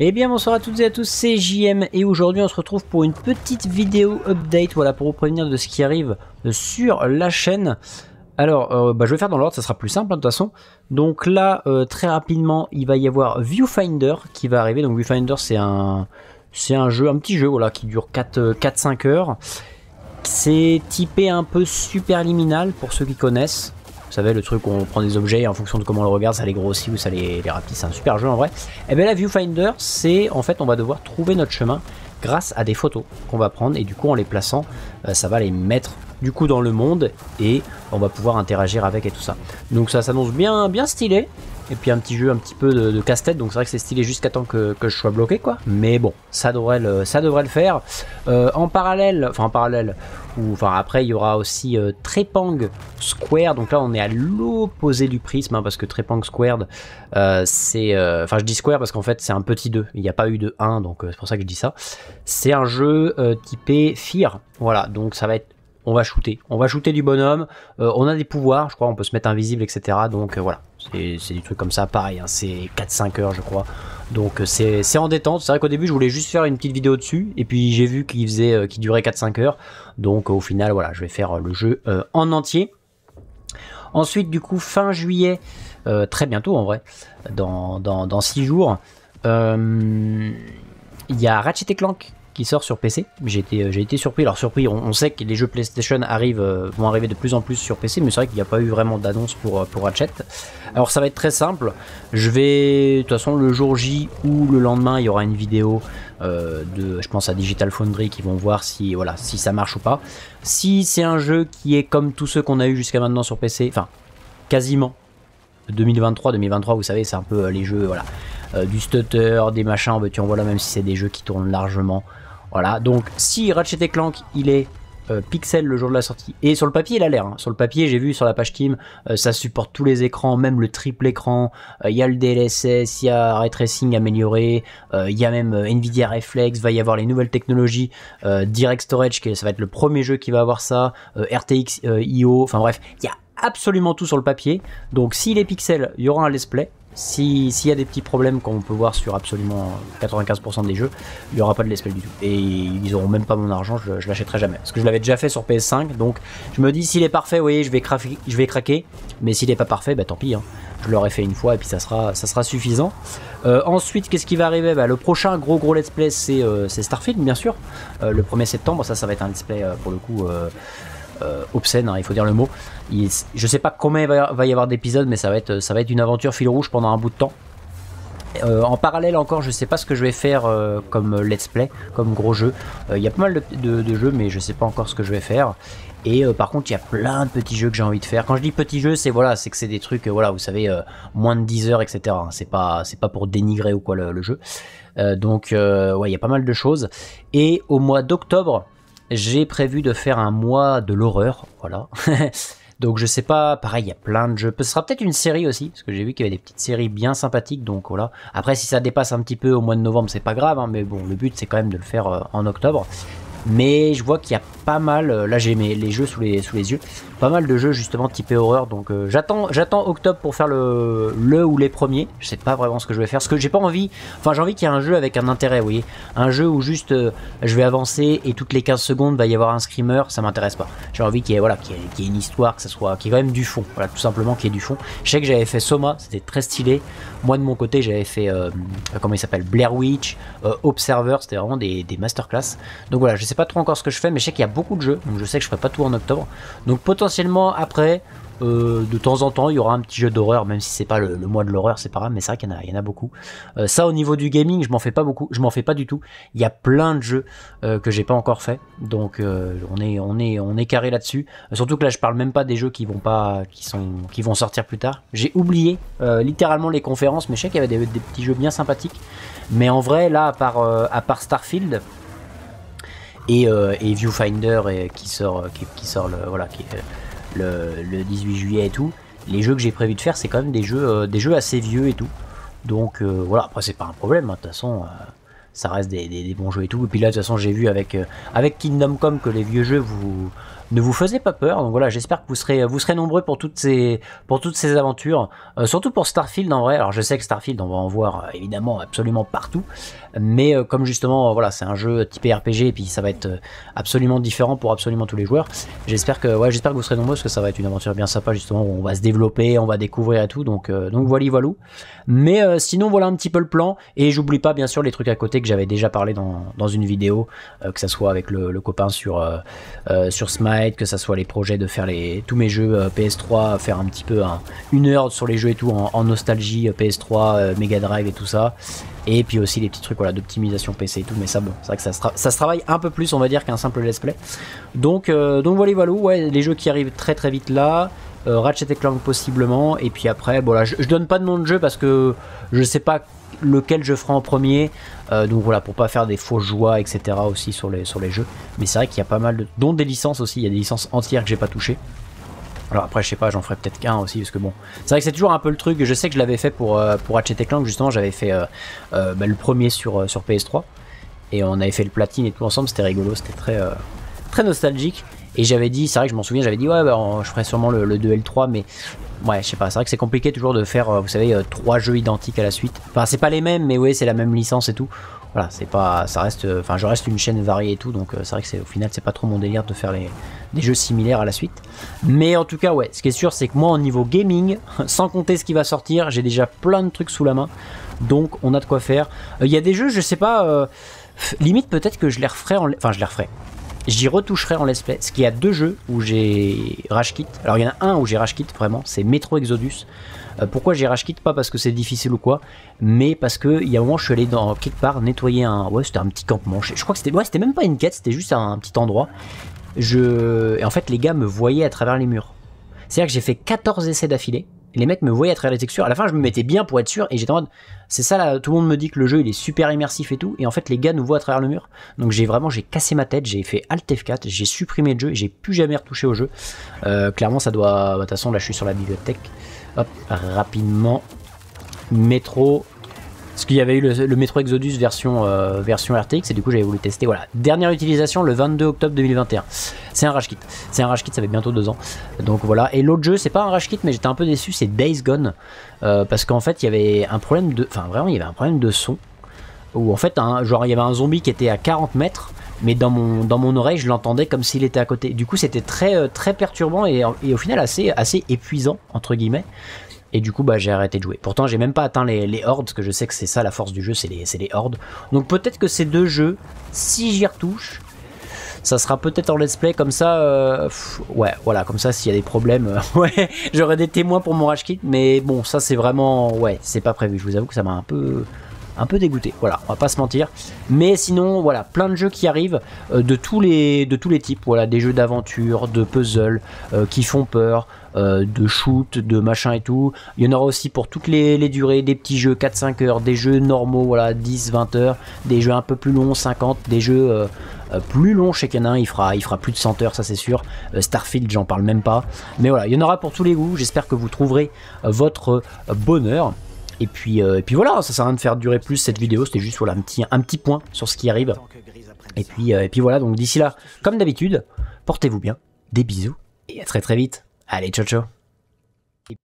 Eh bien bonsoir à toutes et à tous, c'est JM et aujourd'hui on se retrouve pour une petite vidéo update, voilà, pour vous prévenir de ce qui arrive sur la chaîne. Alors je vais faire dans l'ordre, ça sera plus simple hein, de toute façon. Donc là très rapidement il va y avoir Viewfinder qui va arriver. Donc Viewfinder c'est un jeu, un petit jeu voilà, qui dure 4-5 heures. C'est typé un peu superliminal pour ceux qui connaissent. Vous savez, le truc où on prend des objets et en fonction de comment on le regarde, ça les grossit ou ça les rapetisse. C'est un super jeu en vrai. Et bien la Viewfinder, c'est en fait on va devoir trouver notre chemin grâce à des photos qu'on va prendre. Et du coup en les plaçant, ça va les mettre du coup dans le monde et on va pouvoir interagir avec et tout ça. Donc ça s'annonce bien, bien stylé. Et puis un petit jeu un petit peu de casse-tête, donc c'est vrai que c'est stylé jusqu'à temps que je sois bloqué quoi. Mais bon, ça devrait le faire. En parallèle, après il y aura aussi Trepang Squared. Donc là on est à l'opposé du prisme hein, parce que Trepang Squared c'est... Enfin je dis Square parce qu'en fait c'est un petit 2, il n'y a pas eu de 1 donc c'est pour ça que je dis ça. C'est un jeu typé Fear, voilà, donc ça va être... On va shooter du bonhomme, on a des pouvoirs, je crois, on peut se mettre invisible, etc. Donc voilà, c'est du truc comme ça, pareil, hein, c'est 4-5 heures, je crois. Donc c'est en détente, c'est vrai qu'au début, je voulais juste faire une petite vidéo dessus, et puis j'ai vu qu'il durait 4-5 heures. Donc au final, voilà, je vais faire le jeu en entier. Ensuite, du coup, fin juillet, très bientôt en vrai, dans 6 jours, il y a Ratchet & Clank qui sort sur PC. J'ai été surpris. Alors surpris, on sait que les jeux PlayStation vont arriver de plus en plus sur PC, mais c'est vrai qu'il n'y a pas eu vraiment d'annonce pour Ratchet. Alors ça va être très simple. Je vais, de toute façon, le jour J ou le lendemain, il y aura une vidéo je pense à Digital Foundry qui vont voir si, voilà, si ça marche ou pas. Si c'est un jeu qui est comme tous ceux qu'on a eu jusqu'à maintenant sur PC, enfin quasiment 2023, vous savez, c'est un peu les jeux, voilà, du stutter, des machins, ben, tu en vois là, même si c'est des jeux qui tournent largement. Voilà, donc si Ratchet & Clank il est pixel le jour de la sortie, et sur le papier il a l'air, hein. Sur le papier j'ai vu sur la page Steam, ça supporte tous les écrans, même le triple écran, il y a le DLSS, il y a Ray Tracing amélioré, il y a même Nvidia Reflex, va y avoir les nouvelles technologies, Direct Storage, ça va être le premier jeu qui va avoir ça, RTX IO, enfin bref, il y a absolument tout sur le papier. Donc si les pixels, il y aura un let's play. S'il y a des petits problèmes qu'on peut voir sur absolument 95% des jeux, il n'y aura pas de let's play du tout. Et ils n'auront même pas mon argent, je l'achèterai jamais. Parce que je l'avais déjà fait sur PS5, donc je me dis s'il est parfait, oui, je vais craquer. Mais s'il n'est pas parfait, bah tant pis, hein. Je l'aurais fait une fois et puis ça sera suffisant. Ensuite, qu'est-ce qui va arriver? Bah, le prochain gros let's play, c'est Starfield, bien sûr. Le 1er septembre, ça va être un let's play pour le coup... obscène, hein, il faut dire le mot. Je sais pas combien il va y avoir d'épisodes, mais ça va être une aventure fil rouge pendant un bout de temps. En parallèle encore, je sais pas ce que je vais faire comme let's play, comme gros jeu. Il y a pas mal de jeux, mais je sais pas encore ce que je vais faire. Et par contre, il y a plein de petits jeux que j'ai envie de faire. Quand je dis petits jeux, c'est voilà, c'est que c'est des trucs, voilà, vous savez, moins de 10 heures, etc. C'est pas pour dénigrer ou quoi le jeu. Ouais, il y a pas mal de choses. Et au mois d'octobre, j'ai prévu de faire un mois de l'horreur, voilà. Donc je sais pas, pareil, il y a plein de jeux. Ce sera peut-être une série aussi, parce que j'ai vu qu'il y avait des petites séries bien sympathiques, donc voilà. Après, si ça dépasse un petit peu au mois de novembre, c'est pas grave, hein, mais bon, le but c'est quand même de le faire en octobre. Mais je vois qu'il y a pas mal, là j'ai les jeux sous les yeux, pas mal de jeux justement typés horreur, donc j'attends octobre pour faire le ou les premiers. Je sais pas vraiment ce que je vais faire, parce que j'ai pas envie, enfin j'ai envie qu'il y ait un jeu avec un intérêt, vous voyez, un jeu où juste je vais avancer et toutes les 15 secondes va y avoir un screamer, ça m'intéresse pas. J'ai envie qu'il y ait une histoire, qu'il y ait quand même du fond, voilà, tout simplement qu'il y ait du fond. Je sais que j'avais fait Soma, c'était très stylé. Moi de mon côté j'avais fait, comment il s'appelle, Blair Witch, Observer, c'était vraiment des masterclass. Donc voilà, je sais pas trop encore ce que je fais, mais je sais qu'il y a beaucoup de jeux, donc je sais que je ferai pas tout en octobre. Donc potentiellement après, de temps en temps, il y aura un petit jeu d'horreur, même si c'est pas le mois de l'horreur, c'est pas grave, mais c'est vrai qu'il y en a beaucoup. Ça au niveau du gaming, je m'en fais pas du tout. Il y a plein de jeux que j'ai pas encore fait, donc on est carré là-dessus. Surtout que là, je parle même pas des jeux qui vont sortir plus tard. J'ai oublié littéralement les conférences, mais je sais qu'il y avait des petits jeux bien sympathiques. Mais en vrai, là, à part Starfield. Et Viewfinder qui sort le 18 juillet et tout, les jeux que j'ai prévu de faire c'est quand même des jeux assez vieux et tout, donc voilà, après c'est pas un problème, de toute façon ça reste des bons jeux et tout, et puis là de toute façon j'ai vu avec Kingdom Come que les vieux jeux vous ne vous faisait pas peur. Donc voilà, j'espère que vous serez nombreux pour toutes ces aventures, surtout pour Starfield en vrai. Alors je sais que Starfield, on va en voir évidemment absolument partout, mais comme justement voilà, c'est un jeu typé RPG et puis ça va être absolument différent pour absolument tous les joueurs. J'espère que vous serez nombreux parce que ça va être une aventure bien sympa justement où on va se développer, on va découvrir et tout. Donc voilà. Mais sinon voilà un petit peu le plan, et j'oublie pas bien sûr les trucs à côté que j'avais déjà parlé dans une vidéo, que ça soit avec le copain sur Smite, que ça soit les projets de faire tous mes jeux PS3, faire un petit peu une heure sur les jeux et tout en nostalgie PS3, Mega Drive et tout ça, et puis aussi les petits trucs voilà d'optimisation PC et tout. Mais ça bon, c'est vrai que ça se travaille un peu plus on va dire qu'un simple let's play. Donc voilà ouais, les jeux qui arrivent très très vite là. Ratchet & Clank possiblement, et puis après bon là, je donne pas de nom de jeu parce que je sais pas lequel je ferai en premier, donc voilà, pour pas faire des fausses joies etc aussi sur les jeux. Mais c'est vrai qu'il y a pas mal dont des licences aussi, il y a des licences entières que j'ai pas touchées. Alors après je sais pas, j'en ferai peut-être qu'un aussi parce que bon, c'est vrai que c'est toujours un peu le truc. Je sais que je l'avais fait pour Ratchet & Clank justement, j'avais fait le premier sur PS3 et on avait fait le platine et tout ensemble, c'était rigolo, c'était très très nostalgique. Et j'avais dit, c'est vrai que je m'en souviens, j'avais dit ouais bah, je ferais sûrement le 2 et le 3, mais ouais je sais pas, c'est vrai que c'est compliqué toujours de faire vous savez 3 jeux identiques à la suite. Enfin c'est pas les mêmes mais ouais c'est la même licence et tout. Voilà, c'est pas, ça reste, enfin je reste une chaîne variée et tout, donc c'est vrai que au final c'est pas trop mon délire de faire des jeux similaires à la suite. Mais en tout cas ouais, ce qui est sûr c'est que moi au niveau gaming, sans compter ce qui va sortir, j'ai déjà plein de trucs sous la main, donc on a de quoi faire. Il y a des jeux je sais pas, limite peut-être que je les referai, enfin je les referai. J'y retoucherai en let's play, parce qu'il y a 2 jeux où j'ai rage quit. Alors il y en a un où j'ai rage quit vraiment, c'est Metro Exodus. Pourquoi j'ai rage quit? Pas parce que c'est difficile ou quoi, mais parce que il y a un moment je suis allé dans quelque part nettoyer un, ouais c'était un petit campement, je crois que c'était, ouais c'était même pas une quête, c'était juste un petit endroit. Et en fait les gars me voyaient à travers les murs. C'est-à-dire que j'ai fait 14 essais d'affilée. Les mecs me voyaient à travers les textures. À la fin, je me mettais bien pour être sûr. Et j'étais en mode, c'est ça là, tout le monde me dit que le jeu il est super immersif et tout. Et en fait, les gars nous voient à travers le mur. Donc j'ai cassé ma tête. J'ai fait Alt F4. J'ai supprimé le jeu. J'ai plus jamais retouché au jeu. Clairement, ça doit. De toute façon, là, je suis sur la bibliothèque. Hop, rapidement. Métro. Parce qu'il y avait eu le Metro Exodus version RTX et du coup j'avais voulu tester. Voilà, dernière utilisation le 22 octobre 2021. C'est un rage quit. C'est un rage quit, ça fait bientôt 2 ans. Donc voilà. Et l'autre jeu, c'est pas un rage quit mais j'étais un peu déçu, c'est Days Gone. Parce qu'en fait il y avait un problème de, enfin vraiment il y avait un problème de son. Où en fait genre il y avait un zombie qui était à 40 mètres. Mais dans mon oreille je l'entendais comme s'il était à côté. Du coup c'était très très perturbant et au final assez épuisant entre guillemets. Et du coup, bah, j'ai arrêté de jouer. Pourtant, j'ai même pas atteint les hordes, parce que je sais que c'est ça la force du jeu, c'est les hordes. Donc peut-être que ces 2 jeux, si j'y retouche, ça sera peut-être en let's play, comme ça, ouais, voilà, comme ça, s'il y a des problèmes, ouais, j'aurai des témoins pour mon rage quit. Mais bon, ça, c'est vraiment, ouais, c'est pas prévu. Je vous avoue que ça m'a un peu dégoûté. Voilà, on va pas se mentir. Mais sinon, voilà, plein de jeux qui arrivent de tous les types. Voilà, des jeux d'aventure, de puzzle, qui font peur. De shoot, de machin et tout. Il y en aura aussi pour toutes les durées, des petits jeux 4-5 heures, des jeux normaux voilà 10-20 heures, des jeux un peu plus longs 50, des jeux plus longs. Chez Canin il fera plus de 100 heures ça c'est sûr. Starfield j'en parle même pas. Mais voilà, il y en aura pour tous les goûts. J'espère que vous trouverez votre bonheur. Et puis voilà, ça sert à rien de faire durer plus cette vidéo, c'était juste voilà un petit point sur ce qui arrive. Et puis voilà, donc d'ici là, comme d'habitude, portez-vous bien, des bisous et à très très vite. Allez, ciao ciao.